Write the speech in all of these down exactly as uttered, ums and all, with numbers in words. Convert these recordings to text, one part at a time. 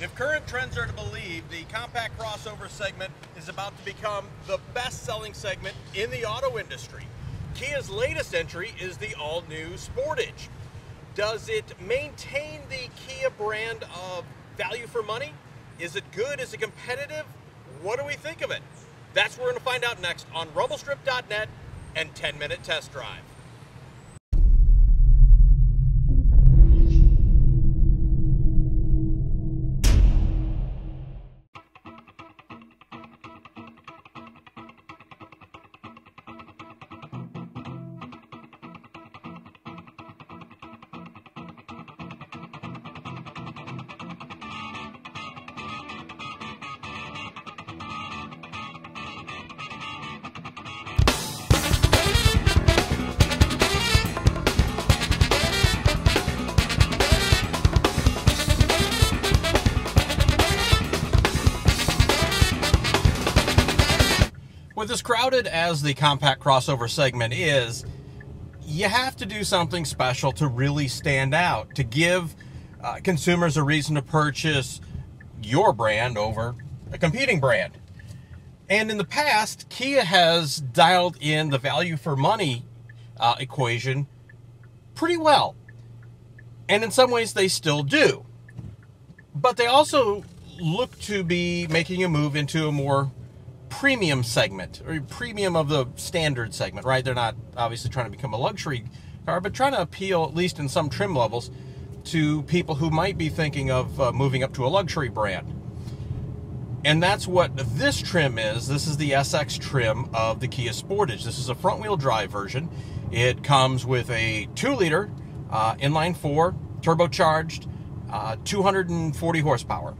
If current trends are to believe, the compact crossover segment is about to become the best-selling segment in the auto industry. Kia's latest entry is the all-new Sportage. Does it maintain the Kia brand of value for money? Is it good? Is it competitive? What do we think of it? That's what we're going to find out next on Rumblestrip dot net and ten minute Test Drive. With as crowded as the compact crossover segment is, you have to do something special to really stand out, to give uh, consumers a reason to purchase your brand over a competing brand. And in the past, Kia has dialed in the value for money uh, equation pretty well. And in some ways they still do. But they also look to be making a move into a more premium segment, or premium of the standard segment, right? They're not obviously trying to become a luxury car, but trying to appeal, at least in some trim levels, to people who might be thinking of uh, moving up to a luxury brand. And that's what this trim is. This is the S X trim of the Kia Sportage. This is a front-wheel drive version. It comes with a two liter uh, inline four, turbocharged, uh, two hundred forty horsepower.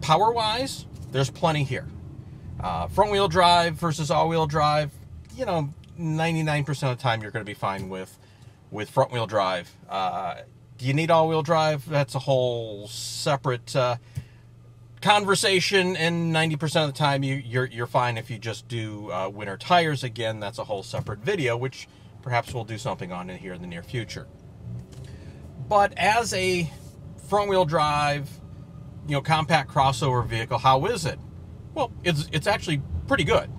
Power-wise, there's plenty here. Uh, front-wheel drive versus all-wheel drive, you know, ninety-nine percent of the time you're going to be fine with with front-wheel drive. Uh, do you need all-wheel drive? That's a whole separate uh, conversation, and ninety percent of the time you, you're, you're fine if you just do uh, winter tires. Again, that's a whole separate video, which perhaps we'll do something on in here in the near future. But as a front-wheel drive, you know, compact crossover vehicle, how is it? Well, it's, it's actually pretty good.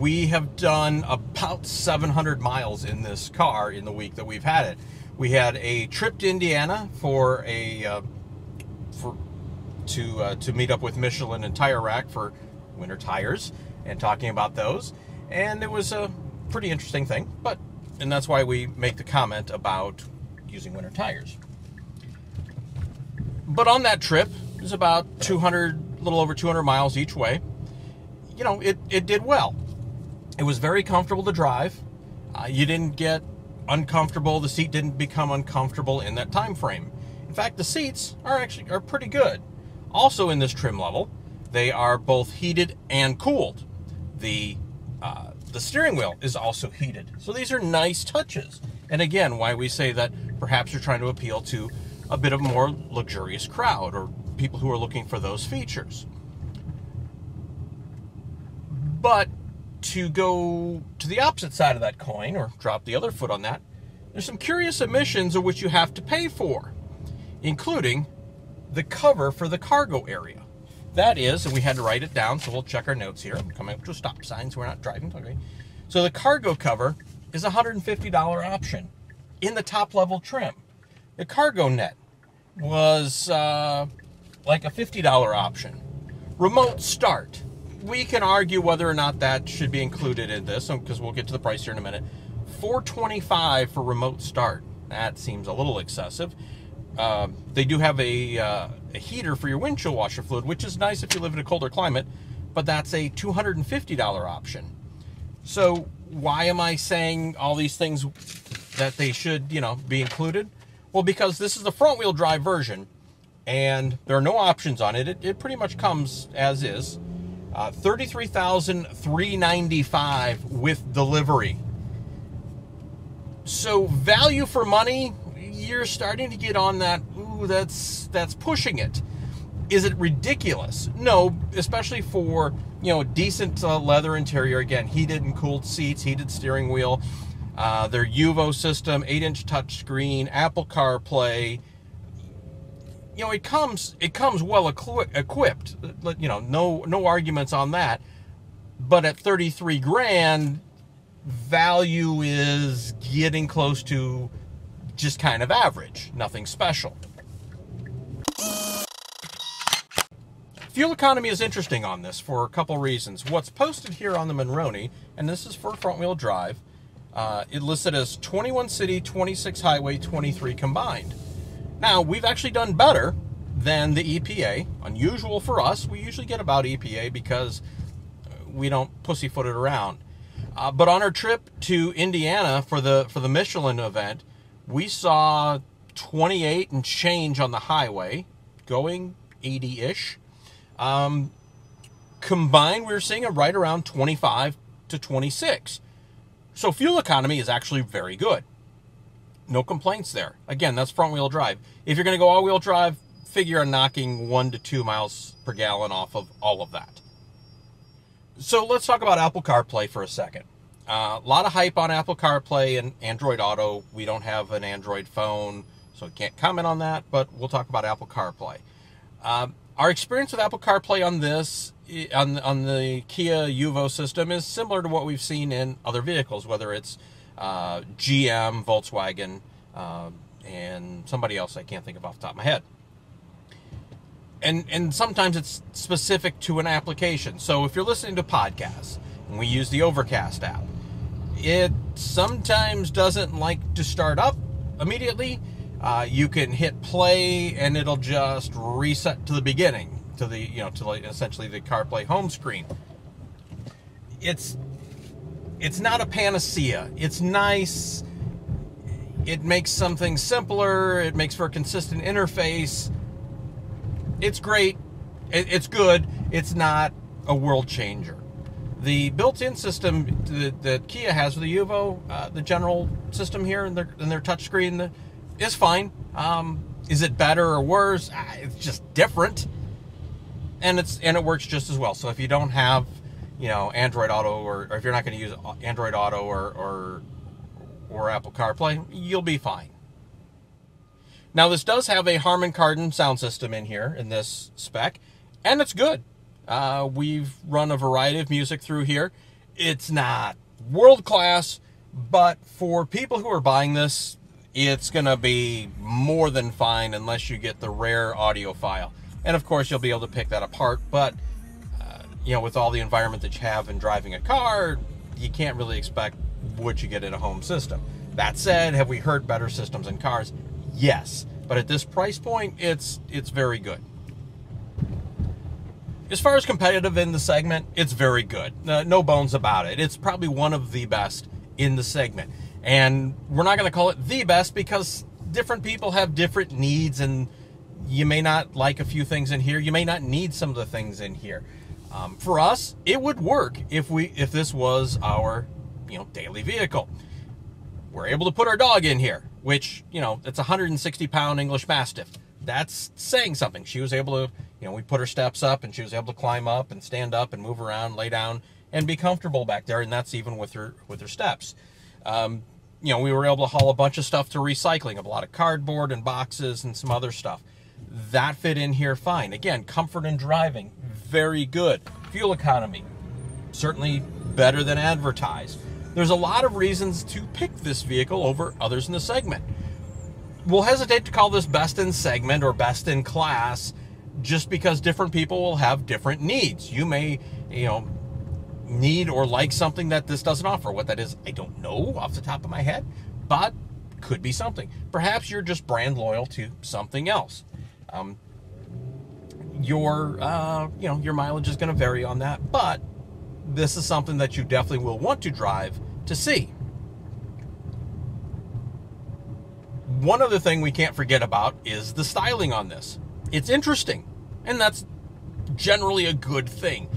We have done about seven hundred miles in this car in the week that we've had it. We had a trip to Indiana for a uh, for to uh, to meet up with Michelin and Tire Rack for winter tires and talking about those, and it was a pretty interesting thing. But and that's why we make the comment about using winter tires. But on that trip, it was about two hundred, a little over two hundred miles each way. You know, it, it did well. It was very comfortable to drive. Uh, you didn't get uncomfortable. The seat didn't become uncomfortable in that time frame. In fact, the seats are actually are pretty good. Also in this trim level, they are both heated and cooled. The, uh, the steering wheel is also heated. So these are nice touches. And again, why we say that perhaps you're trying to appeal to a bit of a more luxurious crowd or people who are looking for those features. But to go to the opposite side of that coin, or drop the other foot on that, there's some curious omissions of which you have to pay for, including the cover for the cargo area. That is, and we had to write it down, so we'll check our notes here. I'm coming up to a stop sign, so we're not driving. Okay. So the cargo cover is a one hundred fifty dollar option in the top level trim. The cargo net was uh, like a fifty dollar option. Remote start. We can argue whether or not that should be included in this, because we'll get to the price here in a minute. four hundred twenty-five dollars for remote start. That seems a little excessive. Uh, they do have a, uh, a heater for your windshield washer fluid, which is nice if you live in a colder climate, but that's a two hundred fifty dollar option. So why am I saying all these things that they should, you know, be included? Well, because this is the front-wheel drive version, and there are no options on it. It, it pretty much comes as is. Uh, thirty-three thousand three hundred ninety-five dollars with delivery. So value for money, you're starting to get on that, ooh, that's, that's pushing it. Is it ridiculous? No, especially for, you know, decent uh, leather interior. Again, heated and cooled seats, heated steering wheel, uh, their U V O system, eight inch touchscreen, Apple CarPlay, you know, it comes it comes well equipped. You know, no no arguments on that. But at thirty-three grand, value is getting close to just kind of average, nothing special. Fuel economy is interesting on this for a couple reasons. What's posted here on the Monroney, and this is for front-wheel drive, uh, it listed as twenty-one city, twenty-six highway, twenty-three combined. Now, we've actually done better than the E P A. Unusual for us. We usually get about E P A because we don't pussyfoot it around. Uh, but on our trip to Indiana for the for the Michelin event, we saw twenty-eight and change on the highway, going eighty-ish. Um, combined, we were seeing it right around twenty-five to twenty-six. So fuel economy is actually very good. No complaints there. Again, that's front-wheel drive. If you're going to go all-wheel drive, figure on knocking one to two miles per gallon off of all of that. So let's talk about Apple CarPlay for a second. Uh, a lot of hype on Apple CarPlay and Android Auto. We don't have an Android phone, so can't comment on that, but we'll talk about Apple CarPlay. Um, our experience with Apple CarPlay on this, on, on the Kia U V O system, is similar to what we've seen in other vehicles, whether it's uh, G M, Volkswagen, uh, and somebody else I can't think of off the top of my head. And, and sometimes it's specific to an application. So if you're listening to podcasts, and we use the Overcast app, it sometimes doesn't like to start up immediately. Uh, you can hit play, and it'll just reset to the beginning, to the you know to like essentially the CarPlay home screen. It's it's not a panacea. It's nice. It makes something simpler. It makes for a consistent interface. It's great, it's good, it's not a world changer. The built-in system that, that Kia has with the U V O, uh, the general system here in their, in their touchscreen, is fine. Um, is it better or worse? It's just different, and it's and it works just as well. So if you don't have, you know, Android Auto, or, or if you're not going to use Android Auto or, or or Apple CarPlay, you'll be fine. Now, this does have a Harman Kardon sound system in here, in this spec, and it's good. Uh, we've run a variety of music through here. It's not world-class, but for people who are buying this, it's going to be more than fine unless you get the rare audio file. And, of course, you'll be able to pick that apart, but, uh, you know, with all the environment that you have in driving a car, you can't really expect what you get in a home system. That said, have we heard better systems in cars? Yes, but at this price point, it's it's very good. As far as competitive in the segment, it's very good. Uh, no bones about it. It's probably one of the best in the segment. And we're not going to call it the best because different people have different needs, and you may not like a few things in here. You may not need some of the things in here. Um, for us, it would work if we if this was our you know daily vehicle. We're able to put our dog in here, which, you know, it's a one hundred sixty pound English Mastiff. That's saying something. She was able to, you know, we put her steps up, and she was able to climb up and stand up and move around, lay down, and be comfortable back there, and that's even with her with her steps. Um, you know, we were able to haul a bunch of stuff to recycling, a lot of cardboard and boxes and some other stuff. That fit in here fine. Again, comfort in driving, very good. Fuel economy, certainly better than advertised. There's a lot of reasons to pick this vehicle over others in the segment. We'll hesitate to call this best in segment or best in class just because different people will have different needs. You may, you know, need or like something that this doesn't offer. What that is, I don't know off the top of my head, but could be something. Perhaps you're just brand loyal to something else. Um, your, uh, you know, your mileage is going to vary on that, but this is something that you definitely will want to drive to see. One other thing we can't forget about is the styling on this. It's interesting, and that's generally a good thing.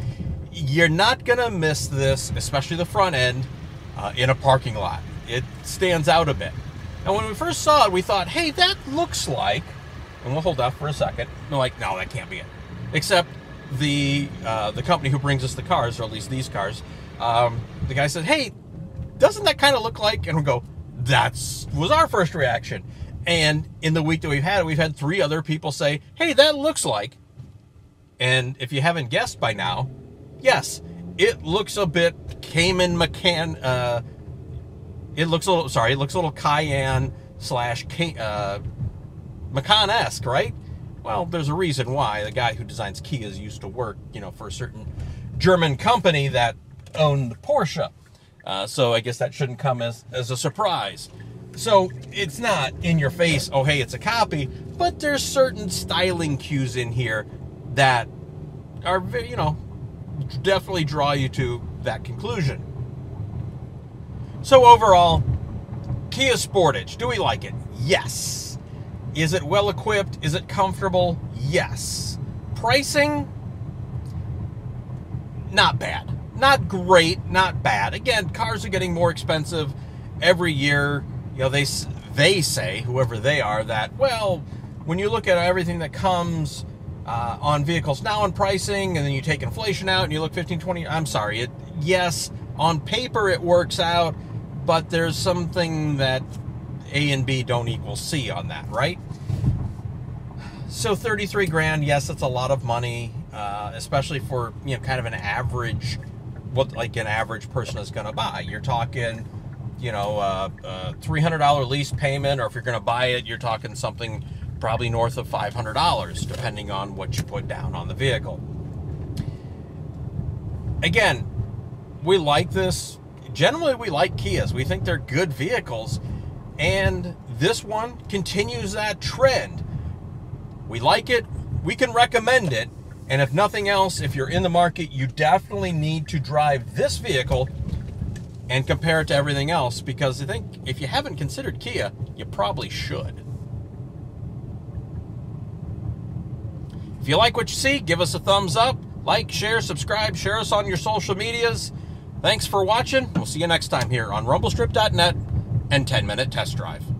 You're not going to miss this, especially the front end, uh, in a parking lot. It stands out a bit. And when we first saw it, we thought, hey, that looks like, and we'll hold off for a second. We're like, no, that can't be it. Except the uh, the company who brings us the cars, or at least these cars, um, the guy said, hey, doesn't that kind of look like, and we go, that's was our first reaction. And in the week that we've had it, we've had three other people say, hey, that looks like. And if you haven't guessed by now, yes, it looks a bit Cayman Macan. Uh, it looks a little, sorry, it looks a little Cayenne slash uh, Macan-esque, right? Well, there's a reason why the guy who designs Kias used to work, you know, for a certain German company that owned Porsche. Uh, so I guess that shouldn't come as, as a surprise. So it's not in your face, oh, hey, it's a copy, but there's certain styling cues in here that are, you know, definitely draw you to that conclusion. So overall, Kia Sportage, do we like it? Yes. Is it well equipped? Is it comfortable? Yes. Pricing? Not bad. Not great, not bad. Again, cars are getting more expensive every year. You know, they, they say, whoever they are, that, well, when you look at everything that comes uh, on vehicles now in pricing, and then you take inflation out and you look fifteen, twenty, I'm sorry, it, yes, on paper it works out, but there's something that A and B don't equal C on that, right? So thirty-three grand, yes, that's a lot of money, uh, especially for, you know, kind of an average, what like an average person is going to buy. You're talking, you know, uh, uh, three hundred dollar lease payment, or if you're going to buy it, you're talking something probably north of five hundred dollars, depending on what you put down on the vehicle. Again, we like this. Generally, we like Kias. We think they're good vehicles, and this one continues that trend. We like it. We can recommend it, and if nothing else, if you're in the market, you definitely need to drive this vehicle and compare it to everything else, because I think if you haven't considered Kia, you probably should. If you like what you see, give us a thumbs up, like, share, subscribe, share us on your social medias. Thanks for watching. We'll see you next time here on Rumblestrip dot net and ten minute test drive.